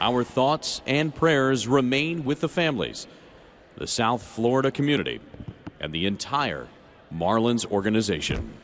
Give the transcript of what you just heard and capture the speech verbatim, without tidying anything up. Our thoughts and prayers remain with the families, the South Florida community, and the entire Marlins organization.